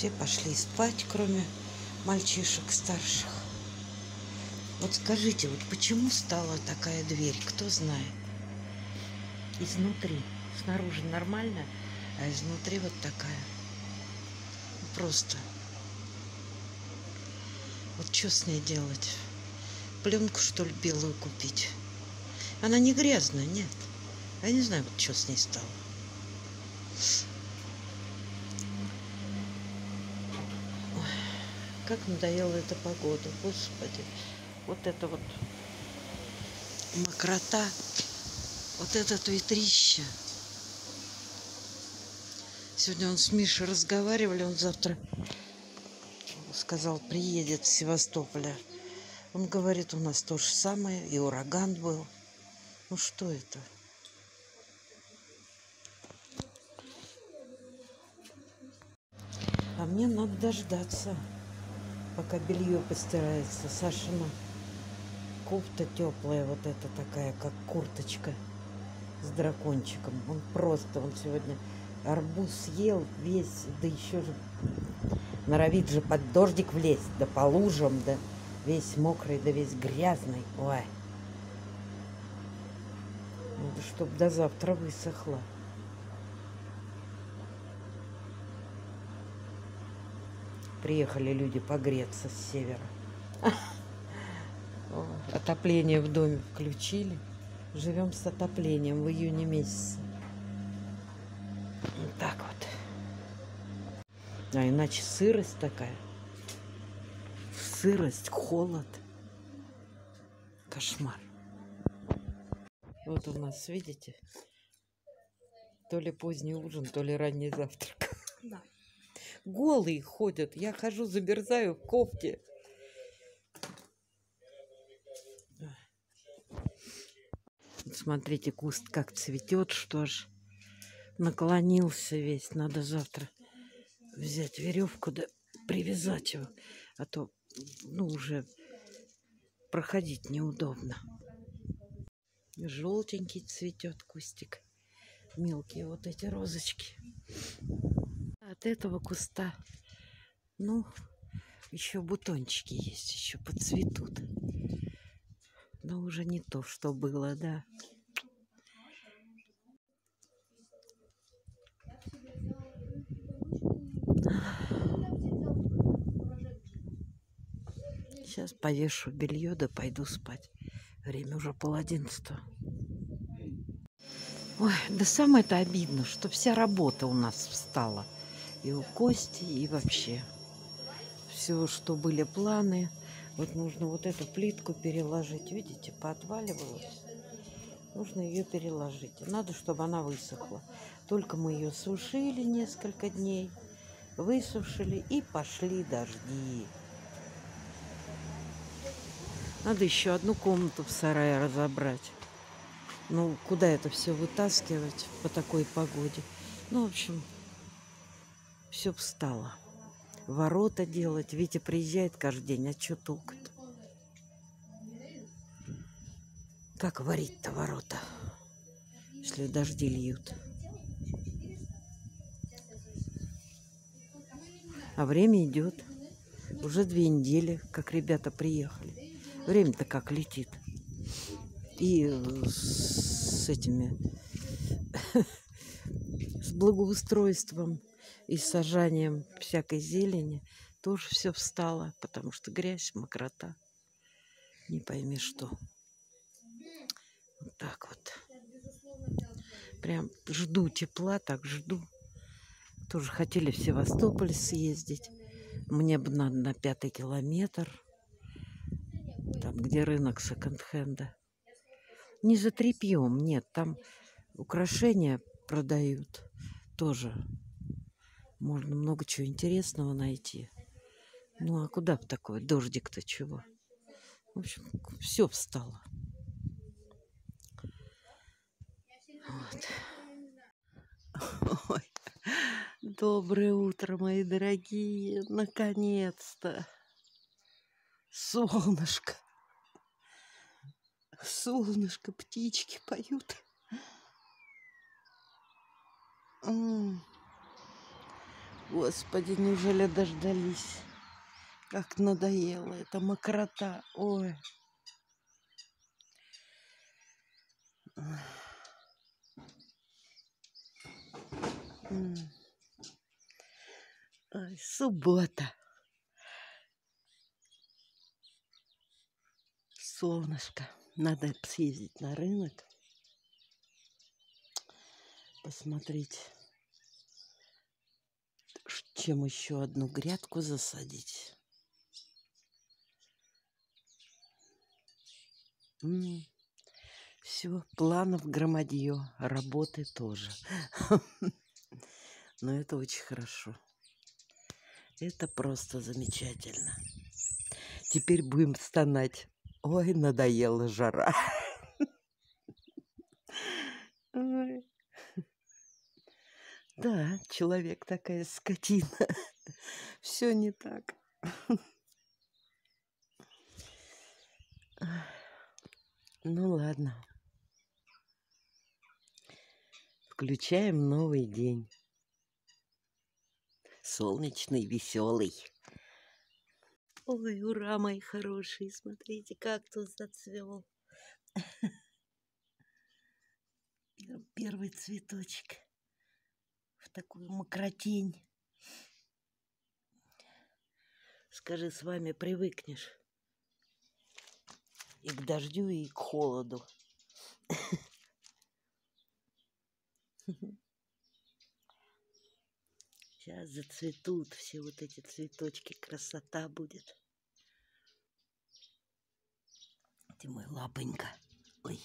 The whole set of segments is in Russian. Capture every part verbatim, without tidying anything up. все пошли спать, кроме мальчишек старших. Вот скажите, вот почему стала такая дверь, кто знает? Изнутри, снаружи нормально, а изнутри вот такая. Просто. Вот что с ней делать? Пленку, что ли, белую купить? Она не грязная, нет. Я не знаю, вот что с ней стало. Ой, как надоела эта погода, господи. Вот это вот мокрота, вот этот ветрище. Сегодня он с Мишей разговаривали, он завтра сказал, приедет с Севастополя. Он говорит, у нас то же самое, и ураган был. Ну что это? А мне надо дождаться, пока белье постирается. Сашина кофта теплая, вот эта такая, как курточка с дракончиком. Он просто, он сегодня арбуз съел весь, да еще же норовит же под дождик влезть, да по лужам, да весь мокрый, да весь грязный. Ой, надо, чтобы до завтра высохла. Приехали люди погреться с севера. Отопление в доме включили. Живем с отоплением в июне месяце. Вот так вот. А иначе сырость такая. Сырость, холод. Кошмар. Вот у нас, видите, то ли поздний ужин, то ли ранний завтрак. Да. Голые ходят. Я хожу, замерзаю в кофте. Смотрите, куст как цветет, что ж. Наклонился весь. Надо завтра взять веревку, да привязать его. А то, ну, уже проходить неудобно. Желтенький цветет кустик. Мелкие вот эти розочки. От этого куста, ну, еще бутончики есть, еще подцветут. Но уже не то, что было, да. Сейчас повешу белье, да пойду спать. Время уже пол одиннадцатого. Ой, да самое-то обидно, что вся работа у нас встала. И у Кости, и вообще. Все, что были планы. Вот нужно вот эту плитку переложить. Видите, поотваливалась. Нужно ее переложить. Надо, чтобы она высохла. Только мы ее сушили несколько дней. Высушили и пошли дожди. Надо еще одну комнату в сарае разобрать. Ну, куда это все вытаскивать по такой погоде? Ну, в общем... Все встало. Ворота делать. Витя приезжает каждый день. А что толку-то? Как варить-то ворота, если дожди льют? А время идет. Уже две недели, как ребята приехали. Время-то как летит. И с этими... с благоустройством. И с сажанием всякой зелени тоже все встало, потому что грязь, мокрота. Не пойми что. Вот так вот. Прям жду тепла, так жду. Тоже хотели в Севастополь съездить. Мне бы надо на пятый километр. Там, где рынок секонд-хенда. Не за тряпьем, нет. Там украшения продают тоже. Можно много чего интересного найти. Ну, а куда бы такое? Дождик-то чего? В общем, все встало. Вот. Ой. Доброе утро, мои дорогие. Наконец-то. Солнышко. Солнышко, птички поют. Господи, неужели дождались? Как надоело, это мокрота. Ой. Ой, суббота. Солнышко. Надо съездить на рынок. Посмотреть, чем еще одну грядку засадить. Все, планов громадье, работы тоже. Но это очень хорошо. Это просто замечательно. Теперь будем стонать. Ой, надоела жара. Да, человек такая скотина. Все не так. Ну ладно. Включаем новый день. Солнечный, веселый. Ой, ура, мои хорошие. Смотрите, кактус зацвел. Первый цветочек. В такую мокротень. Скажи, с вами привыкнешь и к дождю, и к холоду. Сейчас зацветут все вот эти цветочки. Красота будет. Ты мой лапонька. Ой,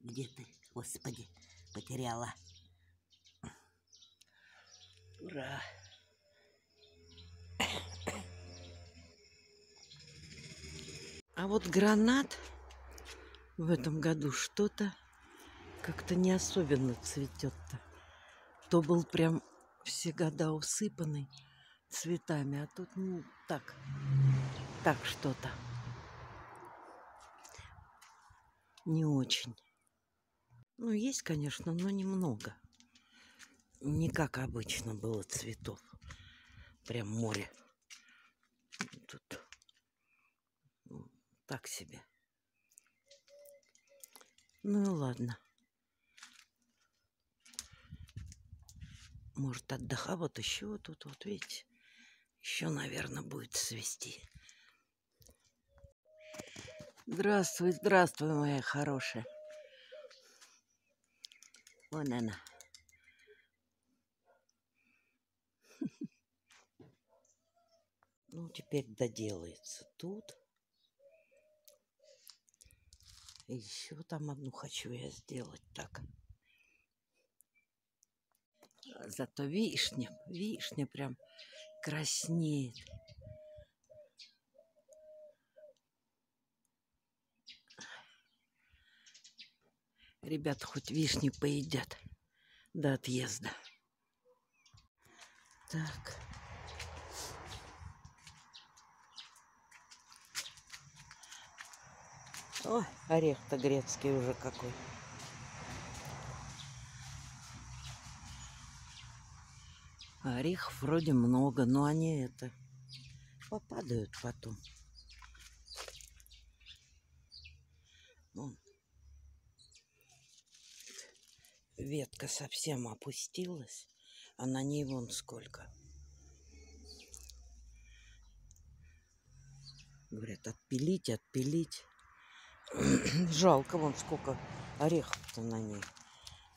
где ты? Господи, потеряла. Ура! А вот гранат в этом году что-то как-то не особенно цветет-то. То был прям все года усыпанный цветами, а тут ну так, так что-то. Не очень. Ну, есть, конечно, но немного. Не как обычно было цветов. Прям море. Тут так себе. Ну и ладно. Может, отдыха. Вот еще вот тут, вот видите. Еще, наверное, будет свести. Здравствуй, здравствуй, моя хорошая. Вон она. Ну, теперь доделается тут. И еще там одну хочу я сделать так. Зато вишня, вишня прям краснеет. Ребята хоть вишни поедят до отъезда. Так. Ой, орех-то грецкий уже какой. Орехов вроде много, но они это попадают потом. Вон. Ветка совсем опустилась, а на ней вон сколько. Говорят, отпилить, отпилить. Жалко, вон сколько орехов-то на ней.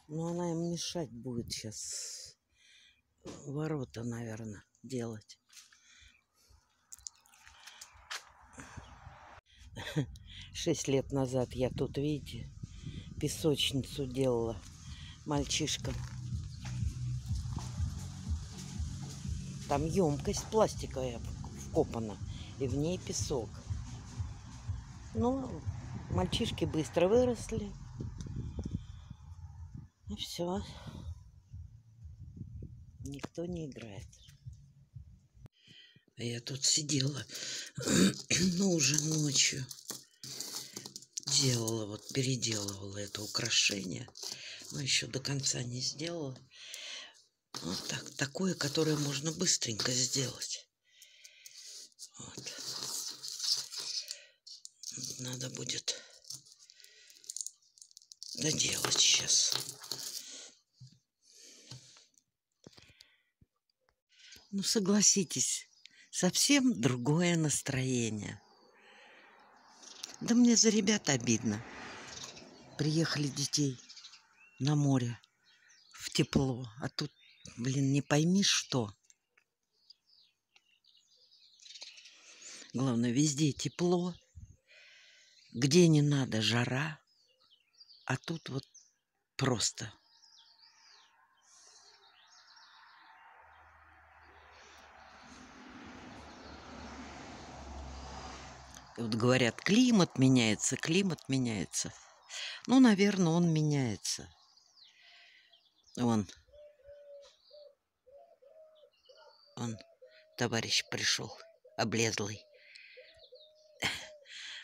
Но она им мешать будет сейчас. Ворота, наверное, делать. Шесть лет назад я тут, видите, песочницу делала мальчишкам. Там емкость пластиковая вкопана, и в ней песок. Ну, мальчишки быстро выросли. И все. Никто не играет. А я тут сидела, ну, уже ночью. Делала, вот переделывала это украшение. Но еще до конца не сделала. Вот так, такое, которое можно быстренько сделать. Вот. Надо будет доделать сейчас. Ну, согласитесь, совсем другое настроение. Да мне за ребят обидно. Приехали детей на море в тепло, а тут, блин, не пойми что. Главное, везде тепло, где не надо жара, а тут вот просто. И вот говорят, климат меняется, климат меняется. Ну, наверное, он меняется. Вон. Вон товарищ пришел, облезлый.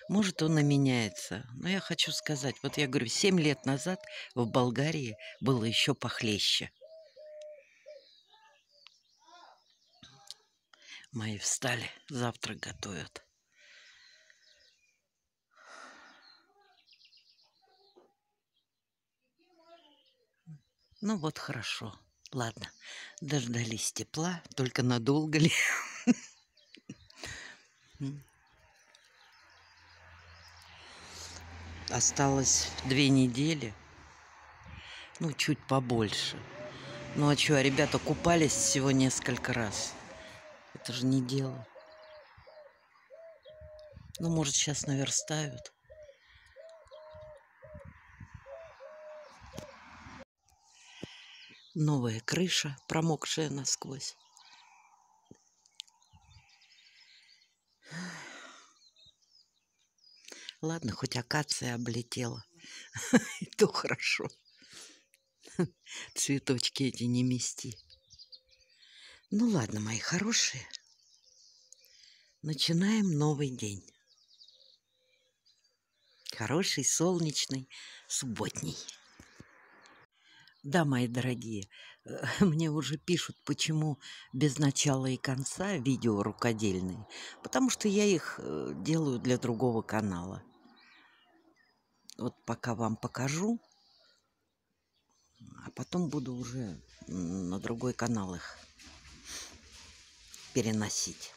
Может, он и меняется. Но я хочу сказать, вот я говорю, семь лет назад в Болгарии было еще похлеще. Мои встали, завтрак готовят. Ну вот хорошо. Ладно, дождались тепла, только надолго ли? Осталось две недели, ну чуть побольше. Ну а что, ребята купались всего несколько раз. Это же не дело. Ну может сейчас наверстают. Новая крыша, промокшая насквозь. Ладно, хоть акация облетела. И то хорошо. Цветочки эти не мести. Ну ладно, мои хорошие. Начинаем новый день. Хороший, солнечный, субботний. Да, мои дорогие, мне уже пишут, почему без начала и конца видео рукодельные. Потому что я их делаю для другого канала. Вот пока вам покажу, а потом буду уже на другой канал их переносить.